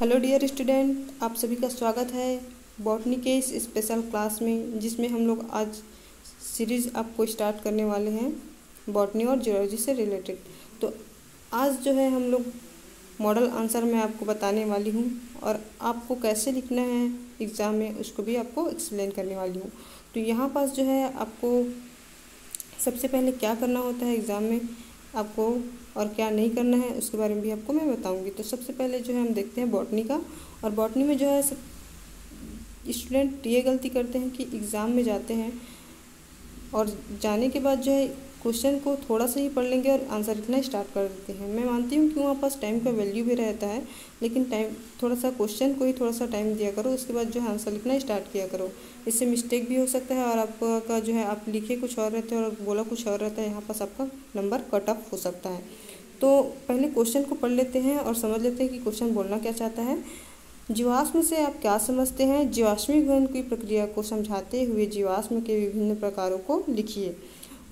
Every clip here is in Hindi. हेलो डियर स्टूडेंट, आप सभी का स्वागत है बॉटनी के इस स्पेशल क्लास में, जिसमें हम लोग आज सीरीज़ आपको स्टार्ट करने वाले हैं बॉटनी और जियोलॉजी से रिलेटेड। तो आज जो है हम लोग मॉडल आंसर मैं आपको बताने वाली हूँ और आपको कैसे लिखना है एग्ज़ाम में उसको भी आपको एक्सप्लेन करने वाली हूँ। तो यहाँ पास जो है आपको सबसे पहले क्या करना होता है एग्ज़ाम में आपको और क्या नहीं करना है उसके बारे में भी आपको मैं बताऊंगी। तो सबसे पहले जो है हम देखते हैं बॉटनी का, और बॉटनी में जो है सब स्टूडेंट ये गलती करते हैं कि एग्ज़ाम में जाते हैं और जाने के बाद जो है क्वेश्चन को थोड़ा सा ही पढ़ लेंगे और आंसर लिखना स्टार्ट कर देते हैं। मैं मानती हूँ कि वहाँ पास टाइम का वैल्यू भी रहता है, लेकिन टाइम थोड़ा सा क्वेश्चन को ही थोड़ा सा टाइम दिया करो, उसके बाद जो है आंसर लिखना स्टार्ट किया करो। इससे मिस्टेक भी हो सकता है और आपका जो है आप लिखे कुछ और रहते हैं और बोला कुछ और रहता है, यहाँ पास आपका नंबर कट ऑफ हो सकता है। तो पहले क्वेश्चन को पढ़ लेते हैं और समझ लेते हैं कि क्वेश्चन बोलना क्या चाहता है। जीवाश्म से आप क्या समझते हैं? जीवाश्मिक घन की प्रक्रिया को समझाते हुए जीवाश्म के विभिन्न प्रकारों को लिखिए।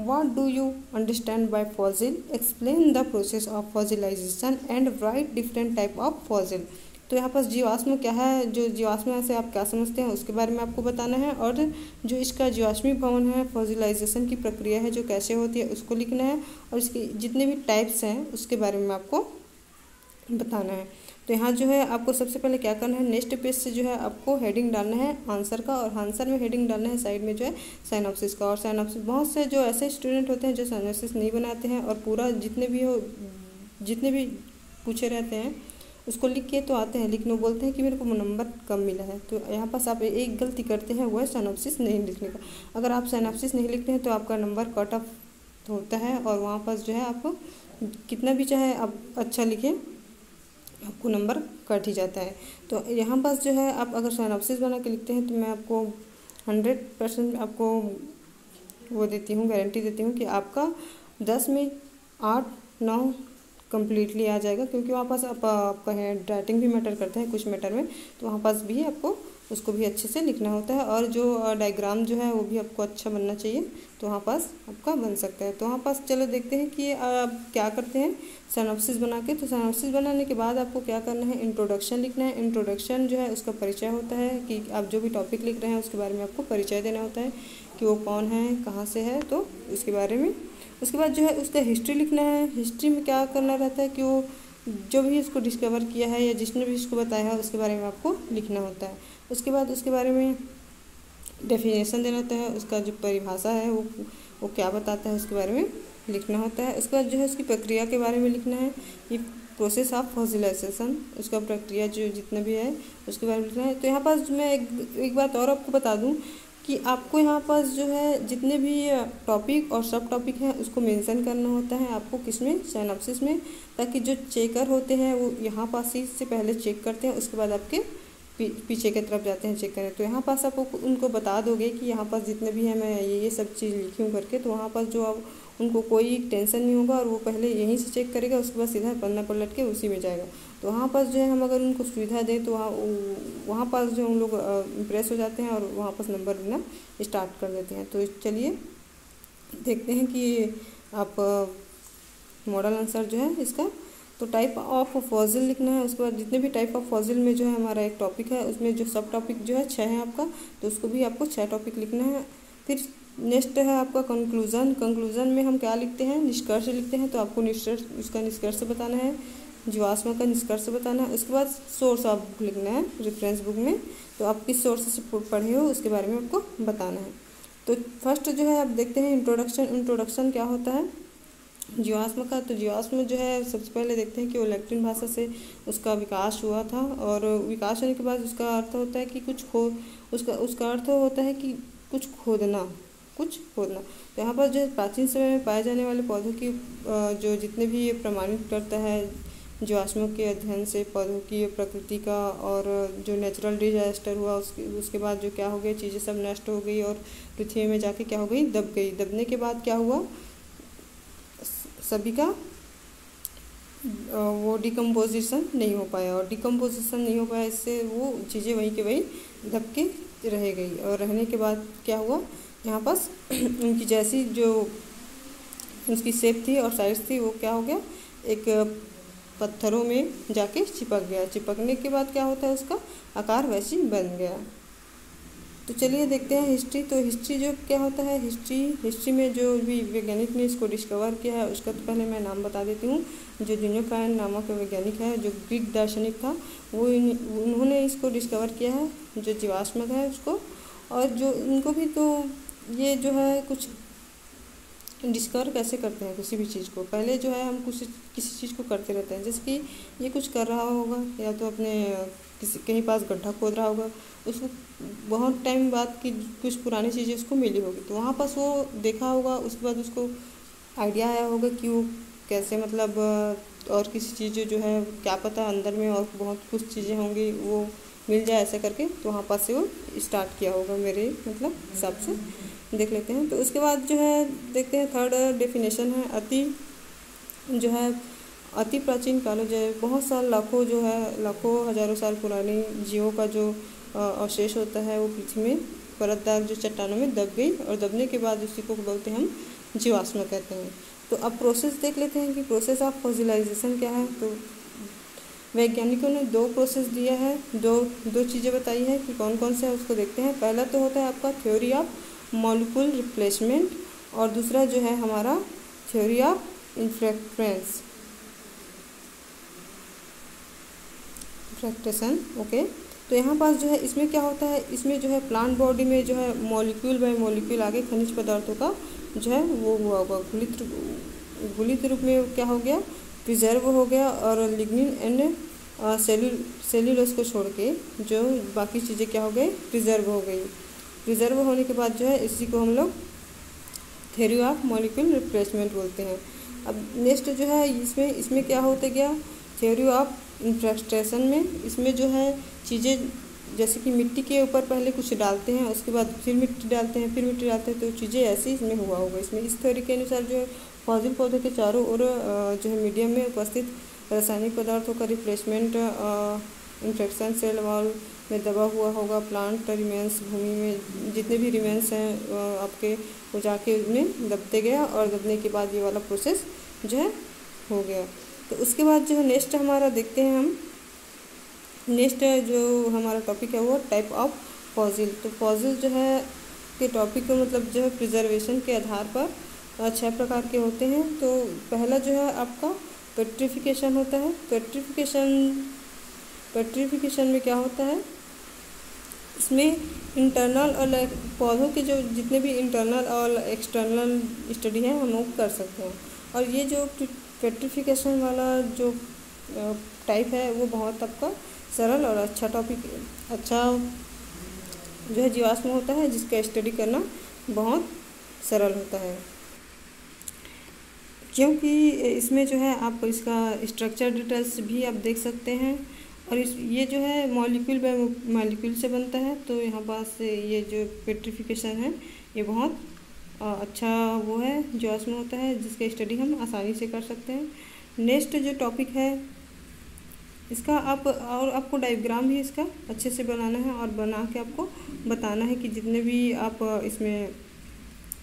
What do you understand by fossil? Explain the process of fossilization and write different type of fossil. तो यहाँ पास जीवाश्म क्या है, जो जीवाश्म से आप क्या समझते हैं उसके बारे में आपको बताना है, और जो इसका जीवाश्मिक भवन है, फॉसिलाइजेशन की प्रक्रिया है जो कैसे होती है उसको लिखना है, और इसके जितने भी टाइप्स हैं उसके बारे में आपको बताना है। तो यहाँ जो है आपको सबसे पहले क्या करना है, नेक्स्ट पेज से जो है आपको हेडिंग डालना है आंसर का, और आंसर में हेडिंग डालना है साइड में जो है साइनॉप्सिस का। और साइनॉप्सिस बहुत से जो ऐसे स्टूडेंट होते हैं जो साइनॉप्सिस नहीं बनाते हैं और पूरा जितने भी पूछे रहते हैं उसको लिख के तो आते हैं, लेकिन वो बोलते हैं कि मेरे को नंबर कम मिला है। तो यहाँ पास आप एक गलती करते हैं, वो है साइनॉप्सिस नहीं लिखने का। अगर आप साइनॉप्सिस नहीं लिखते हैं तो आपका नंबर कट ऑफ होता है, और वहाँ पास जो है आपको कितना भी चाहे आप अच्छा लिखें आपको नंबर कट ही जाता है। तो यहाँ पास जो है आप अगर साइनॉप्सिस बना के लिखते हैं तो मैं आपको 100% आपको वो देती हूँ, गारंटी देती हूँ कि आपका 10 में 8-9 कम्प्लीटली आ जाएगा, क्योंकि वहाँ पास आपका हैंड राइटिंग भी मैटर करता है कुछ मैटर में, तो वहाँ पास भी आपको उसको भी अच्छे से लिखना होता है, और जो डायग्राम जो है वो भी आपको अच्छा बनना चाहिए, तो वहाँ पास आपका बन सकता है। तो वहाँ पास चलो देखते हैं कि आप क्या करते हैं साइनॉप्सिस बना के। तो साइनॉप्सिस बनाने के बाद आपको क्या करना है, इंट्रोडक्शन लिखना है। इंट्रोडक्शन जो है उसका परिचय होता है कि आप जो भी टॉपिक लिख रहे हैं उसके बारे में आपको परिचय देना होता है कि वो कौन है, कहाँ से है, तो उसके बारे में। उसके बाद जो है उसका हिस्ट्री लिखना है। हिस्ट्री में क्या करना रहता है कि वो जो भी इसको डिस्कवर किया है या जिसने भी इसको बताया है उसके बारे में आपको लिखना होता है। उसके बाद उसके बारे में डेफिनेशन देना होता है, उसका जो परिभाषा है वो क्या बताता है उसके बारे में लिखना होता है। उसके बाद जो है उसकी प्रक्रिया के बारे में लिखना है, ये प्रोसेस ऑफ फॉसिलाइजेशन, उसका प्रक्रिया जो जितना भी है उसके बारे में लिखना है। तो यहाँ पास मैं एक बात और आपको बता दूँ कि आपको यहाँ पास जो है जितने भी टॉपिक और सब टॉपिक हैं उसको मेंशन करना होता है आपको किसमें, साइनॉप्सिस में, ताकि जो चेकर होते हैं वो यहाँ पास ही से पहले चेक करते हैं, उसके बाद आपके पीछे की तरफ जाते हैं चेक करें। तो यहाँ पास आप उनको बता दोगे कि यहाँ पास जितने भी हैं मैं ये सब चीज़ लिखी हूँ करके, तो वहाँ पास जो आप उनको कोई टेंशन नहीं होगा और वो पहले यहीं से चेक करेगा, उसके बाद सीधा पन्ना पलट के उसी में जाएगा। तो वहाँ पास जो है हम अगर उनको सुविधा दें तो वहाँ पास जो उन लोग इम्प्रेस हो जाते हैं और वहाँ पास नंबर लेना स्टार्ट कर देते हैं। तो चलिए देखते हैं कि आप मॉडल आंसर जो है इसका। तो टाइप ऑफ फॉसिल लिखना है। उसके बाद जितने भी टाइप ऑफ फॉसिल में जो है हमारा एक टॉपिक है, उसमें जो सब टॉपिक जो है 6 है आपका, तो उसको भी आपको 6 टॉपिक लिखना है। फिर नेक्स्ट है आपका कंक्लूजन। कंक्लूजन में हम क्या लिखते हैं, निष्कर्ष लिखते हैं, तो आपको निष्कर्ष उसका निष्कर्ष बताना है, जीवाश्म का निष्कर्ष बताना है। उसके बाद सोर्स ऑफ बुक लिखना है, रेफरेंस बुक में तो आप किस सोर्स से पढ़े हो उसके बारे में आपको बताना है। तो फर्स्ट जो है आप देखते हैं इंट्रोडक्शन। इंट्रोडक्शन क्या होता है जीवाश्म का, तो जीवाश्म जो है सबसे पहले देखते हैं कि वो लैटिन भाषा से उसका विकास हुआ था, और विकास होने के बाद उसका अर्थ होता है कि कुछ खो उसका अर्थ होता है कि कुछ खोदना, कुछ खोदना। तो यहाँ पर जो प्राचीन समय में पाए जाने वाले पौधों की जो जितने भी ये प्रमाणित करता है जीवाश्मों के अध्ययन से पौधों की प्रकृति का, और जो नेचुरल डिजास्टर हुआ उसके बाद जो क्या हो गया, चीज़ें सब नष्ट हो गई और पृथ्वी में जाके क्या हो गई, दब गई। दबने के बाद क्या हुआ, सभी का वो डिकम्पोजिशन नहीं हो पाया, और डिकम्पोजिशन नहीं हो पाया इससे वो चीज़ें वहीं के वहीं दब के रह गई। और रहने के बाद क्या हुआ, यहाँ पास उनकी जैसी जो उसकी शेप थी और साइज थी वो क्या हो गया, एक पत्थरों में जाके चिपक गया। चिपकने के बाद क्या होता है, उसका आकार वैसे बन गया। तो चलिए देखते हैं हिस्ट्री। तो हिस्ट्री जो क्या होता है, हिस्ट्री में जो भी वैज्ञानिक ने इसको डिस्कवर किया है उसका तो पहले मैं नाम बता देती हूँ। जो जुनियोफाइन नामक वैज्ञानिक है, जो ग्रीक दार्शनिक था, वो उन्होंने इसको डिस्कवर किया है, जो जीवाश्म है उसको। और जो इनको भी तो ये जो है कुछ डिस्कवर कैसे करते हैं किसी भी चीज़ को, पहले जो है हम कुछ किसी चीज़ को करते रहते हैं। जैसे कि ये कुछ कर रहा होगा, या तो अपने किसी कहीं पास गड्ढा खोद रहा होगा, उसको बहुत टाइम बाद की कुछ पुरानी चीज़ें उसको मिली होगी, तो वहाँ पास वो देखा होगा, उसके बाद उसको आइडिया आया होगा कि वो कैसे मतलब और किसी चीज़ जो है क्या पता अंदर में और बहुत कुछ चीज़ें होंगी वो मिल जाए, ऐसा करके तो वहाँ पास से वो स्टार्ट किया होगा, मेरे मतलब हिसाब से देख लेते हैं। तो उसके बाद जो है देखते हैं थर्ड डेफिनेशन है अति, जो है अति प्राचीन कालों, जो बहुत साल लाखों जो है लाखों हजारों साल पुराने जीवों का जो अवशेष होता है वो पृथ्वी में परतदार जो चट्टानों में दब गई, और दबने के बाद उसी को बोलते हैं हम जीवाश्म कहते हैं। तो अब प्रोसेस देख लेते हैं कि प्रोसेस ऑफ फॉसिलाइजेशन क्या है। तो वैज्ञानिकों ने दो प्रोसेस दिया है, दो चीज़ें बताई है कि कौन कौन से है, उसको देखते हैं। पहला तो होता है आपका थ्योरी ऑफ मॉलिक्यूल रिप्लेसमेंट, और दूसरा जो है हमारा थ्योरी ऑफ इंफ्रैक्ट्रेंस फ्रैक्टेशन। ओके, तो यहाँ पास जो है इसमें क्या होता है, इसमें जो है प्लांट बॉडी में जो है मॉलिक्यूल बाय मॉलिक्यूल आगे खनिज पदार्थों का जो है वो हुआ होगा, घुलित रूप में क्या हो गया, प्रिजर्व हो गया, और लिग्निन एंड सेल्यूलोस को छोड़ के जो बाकी चीज़ें क्या हो गई, प्रिजर्व हो गई। प्रिजर्व होने के बाद जो है इसी को हम लोग थ्योरी ऑफ मॉलिक्यूल रिप्लेसमेंट बोलते हैं। अब नेक्स्ट जो है इसमें क्या होता गया, थ्योरी ऑफ इंफ्रैक्ट्रेशन में, इसमें जो है चीज़ें जैसे कि मिट्टी के ऊपर पहले कुछ डालते हैं, उसके बाद फिर मिट्टी डालते हैं, फिर मिट्टी डालते हैं, तो चीज़ें ऐसी इसमें हुआ होगा। इसमें इस थ्योरी के अनुसार जो है फॉसिल पौधों के चारों ओर जो है मीडियम में उपस्थित रासायनिक पदार्थों का रिप्लेसमेंट इंफ्रैक्शन सेल वॉल में दबा हुआ होगा। प्लांट रिमेंस भूमि में जितने भी रिमेंस हैं आपके वो जाके उनमें दबते गया, और दबने के बाद ये वाला प्रोसेस जो है हो गया। तो उसके बाद जो है नेक्स्ट हमारा देखते हैं हम, नेक्स्ट जो हमारा टॉपिक है वो टाइप ऑफ फॉसिल। तो फॉसिल जो है के टॉपिक को मतलब जो है प्रिजर्वेशन के आधार पर 6 प्रकार के होते हैं। तो पहला जो है आपका पेट्रिफिकेशन होता है। पेट्रिफिकेशन में क्या होता है, इसमें इंटरनल और पौधों के जो जितने भी इंटरनल और एक्सटर्नल स्टडी है हम लोग कर सकते हैं। और ये जो पेट्रिफिकेशन वाला जो टाइप है वो बहुत आपका सरल और अच्छा टॉपिक, अच्छा जो है जीवाश्म होता है, जिसका स्टडी करना बहुत सरल होता है, क्योंकि इसमें जो है आप इसका स्ट्रक्चर डिटेल्स भी आप देख सकते हैं। और ये जो है मॉलिक्यूल बाय मॉलिक्यूल से बनता है। तो यहाँ पास ये जो पेट्रिफिकेशन है ये बहुत अच्छा वो है जीवाश्म होता है, जिसका स्टडी हम आसानी से कर सकते हैं। नेक्स्ट जो टॉपिक है इसका आप और आपको डायग्राम भी इसका अच्छे से बनाना है, और बना के आपको बताना है कि जितने भी आप इसमें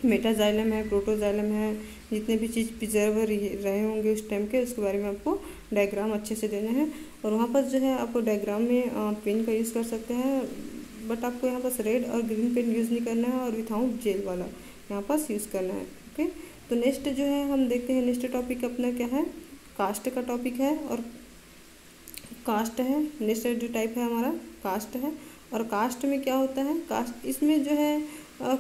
मेटाजाइलम है, प्रोटोजाइलम है, जितने भी चीज़ प्रिजर्व रहे होंगे उस टाइम के, उसके बारे में आपको डायग्राम अच्छे से देना है। और वहाँ पर जो है आपको डायग्राम में पेन का यूज़ कर सकते हैं, बट आपको यहाँ पास रेड और ग्रीन पेन यूज़ नहीं करना है, और विथआउट जेल वाला यहाँ पास यूज़ करना है। ओके, तो नेक्स्ट जो है हम देखते हैं नेक्स्ट टॉपिक अपना क्या है, कास्ट का टॉपिक है। और कास्ट है नेक्स्ट जो टाइप है हमारा, कास्ट है। और कास्ट में क्या होता है, कास्ट इसमें जो है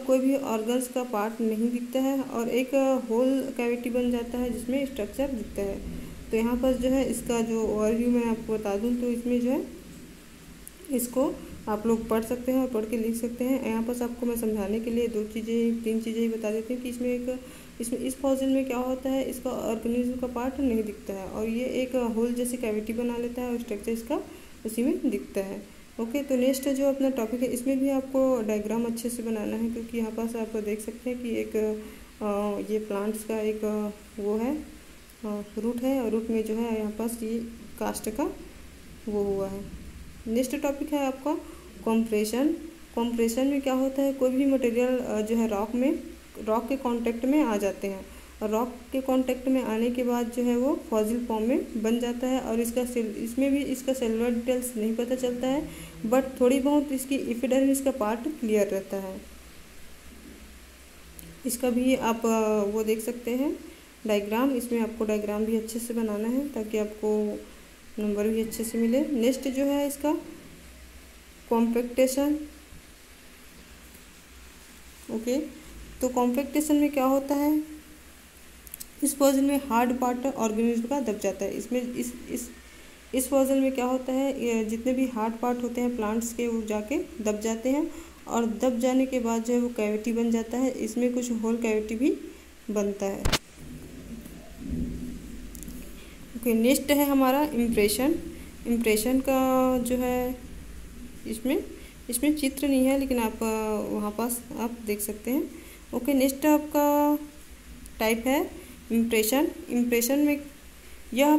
कोई भी ऑर्गन्स का पार्ट नहीं दिखता है, और एक होल कैविटी बन जाता है जिसमें स्ट्रक्चर दिखता है। तो यहाँ पर जो है इसका जो ओवरव्यू मैं आपको बता दूँ, तो इसमें जो है इसको आप लोग पढ़ सकते हैं और पढ़ के लिख सकते हैं। यहाँ पर आपको मैं समझाने के लिए 2 चीज़ें 3 चीज़ें ही बता देती हूँ कि इसमें इस फॉसिल में क्या होता है, इसका ऑर्गेनिज्म का पार्ट नहीं दिखता है, और ये एक होल जैसी कैविटी बना लेता है, और स्ट्रक्चर इसका उसी में दिखता है। ओके, तो नेक्स्ट जो अपना टॉपिक है इसमें भी आपको डायग्राम अच्छे से बनाना है, क्योंकि यहाँ पास आप देख सकते हैं कि एक ये प्लांट्स का एक वो है रूट है, और रूट में जो है यहाँ पास ये कास्ट का वो हुआ है। नेक्स्ट टॉपिक है आपका कॉम्प्रेशन। कॉम्प्रेशन में क्या होता है, कोई भी मटेरियल जो है रॉक के कांटेक्ट में आ जाते हैं, और रॉक के कांटेक्ट में आने के बाद जो है वो फॉसिल फॉर्म में बन जाता है। और इसका इसमें भी इसका सेलुलर डिटेल्स नहीं पता चलता है, बट थोड़ी बहुत इसकी इफिडर्मिस का पार्ट क्लियर रहता है। इसका भी आप वो देख सकते हैं डायग्राम, इसमें आपको डायग्राम भी अच्छे से बनाना है ताकि आपको नंबर भी अच्छे से मिले। नेक्स्ट जो है इसका कॉम्पेक्टेशन। ओके, तो कॉम्पेक्टेशन में क्या होता है, इस पजल में हार्ड पार्ट ऑर्गेनिज्म का दब जाता है। इसमें इस पजल में क्या होता है, जितने भी हार्ड पार्ट होते हैं प्लांट्स के वो जाके दब जाते हैं, और दब जाने के बाद जो है वो कैविटी बन जाता है। इसमें कुछ होल कैविटी भी बनता है। ओके, नेक्स्ट है हमारा इम्प्रेशन। इम्प्रेशन का जो है इसमें चित्र नहीं है, लेकिन आप वहाँ पास आप देख सकते हैं। ओके, नेक्स्ट आपका टाइप है इम्प्रेशन। इम्प्रेशन में यह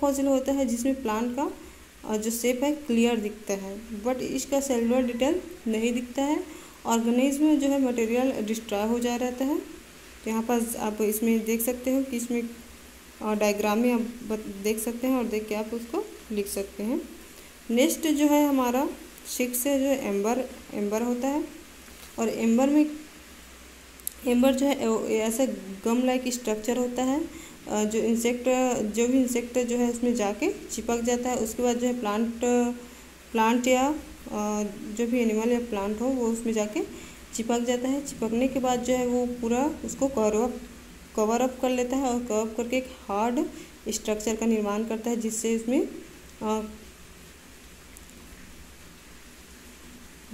फॉसिल होता है जिसमें प्लांट का जो शेप है क्लियर दिखता है, बट इसका सेलुलर डिटेल नहीं दिखता है। ऑर्गेनिज्म जो है मटेरियल डिस्ट्रॉय हो जा रहता है। तो यहाँ पर आप इसमें देख सकते हो कि इसमें डायग्राम में आप देख सकते हैं और देख के आप उसको लिख सकते हैं। नेक्स्ट जो है हमारा 6 है जो एम्बर होता है, और एम्बर जो है ऐसा गम लाइक स्ट्रक्चर होता है जो इंसेक्ट जो है उसमें जाके चिपक जाता है। उसके बाद जो है प्लांट या जो भी एनिमल या प्लांट हो वो उसमें जाके चिपक जाता है। चिपकने के बाद जो है वो पूरा उसको कवर अप कर लेता है, और कवर अप करके एक हार्ड स्ट्रक्चर का निर्माण करता है, जिससे इसमें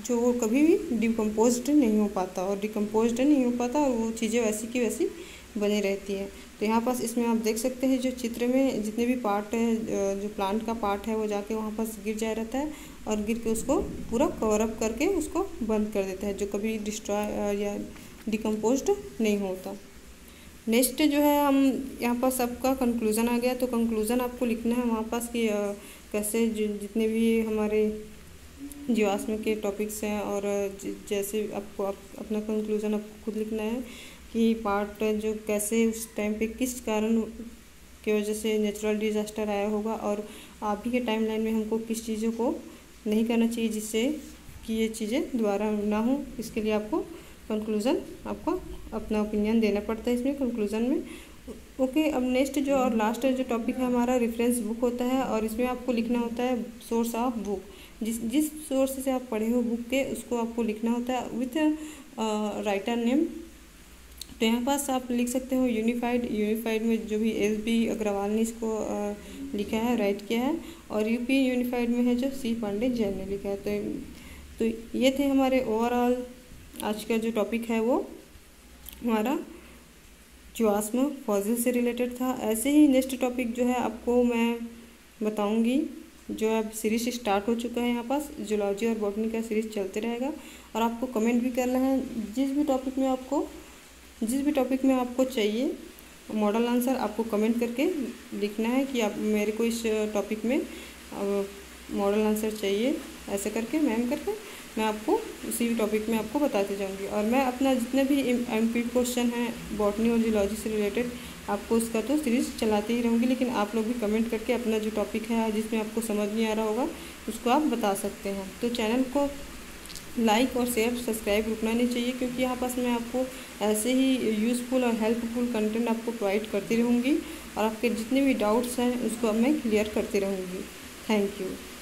जो वो कभी भी डिकम्पोज्ड नहीं हो पाता और वो चीज़ें वैसी की वैसी बनी रहती है। तो यहाँ पास इसमें आप देख सकते हैं जो चित्र में जितने भी पार्ट है, जो प्लांट का पार्ट है वो जाके वहाँ पास गिर जा रहता है, और गिर के उसको पूरा कवर अप करके उसको बंद कर देता है, जो कभी डिस्ट्रॉय या डिकम्पोज्ड नहीं होता। नेक्स्ट जो है हम यहाँ पास आपका कंक्लूज़न आ गया। तो कंक्लूज़न आपको लिखना है वहाँ पास कि कैसे जितने भी हमारे जीवाश्म के टॉपिक्स हैं, और जैसे आपको अपना कंक्लूज़न आपको खुद लिखना है कि पार्ट जो कैसे उस टाइम पे किस कारण की वजह से नेचुरल डिजास्टर आया होगा, और आप ही के टाइमलाइन में हमको किस चीज़ों को नहीं करना चाहिए जिससे कि ये चीज़ें दोबारा ना हो। इसके लिए आपको कंक्लूज़न आपको अपना ओपिनियन देना पड़ता है इसमें कंक्लूज़न में। ओके, अब नेक्स्ट जो और लास्ट जो टॉपिक है हमारा रेफरेंस बुक होता है, और इसमें आपको लिखना होता है सोर्स ऑफ बुक। जिस सोर्स से आप पढ़े हो बुक के, उसको आपको लिखना होता है विथ राइटर नेम। तो यहाँ पास आप लिख सकते हो यूनिफाइड में जो भी SB अग्रवाल ने इसको लिखा है, राइट किया है, और UP यूनिफाइड में है जो C पांडे जैन ने लिखा है। तो ये थे हमारे ओवरऑल आज का जो टॉपिक है वो हमारा जीवाश्म फॉसिल से रिलेटेड था। ऐसे ही नेक्स्ट टॉपिक जो है आपको मैं बताऊँगी, जो अब सीरीज स्टार्ट हो चुका है यहाँ पास, जूलॉजी और बॉटनी का सीरीज चलते रहेगा। और आपको कमेंट भी करना है जिस भी टॉपिक में आपको चाहिए मॉडल आंसर, आपको कमेंट करके लिखना है कि आप मेरे को इस टॉपिक में मॉडल आंसर चाहिए, ऐसे करके मैं आपको उसी टॉपिक में आपको बताते जाऊँगी। और मैं अपना जितने भी MPQ क्वेश्चन हैं बॉटनी और जूलॉजी से रिलेटेड आपको उसका तो सीरीज़ चलाते ही रहूँगी, लेकिन आप लोग भी कमेंट करके अपना जो टॉपिक है जिसमें आपको समझ नहीं आ रहा होगा उसको आप बता सकते हैं। तो चैनल को लाइक और शेयर सब्सक्राइब रुकना नहीं चाहिए, क्योंकि यहाँ पास मैं आपको ऐसे ही यूज़फुल और हेल्पफुल कंटेंट आपको प्रोवाइड करती रहूँगी, और आपके जितने भी डाउट्स हैं उसको मैं क्लियर करती रहूँगी। Thank you.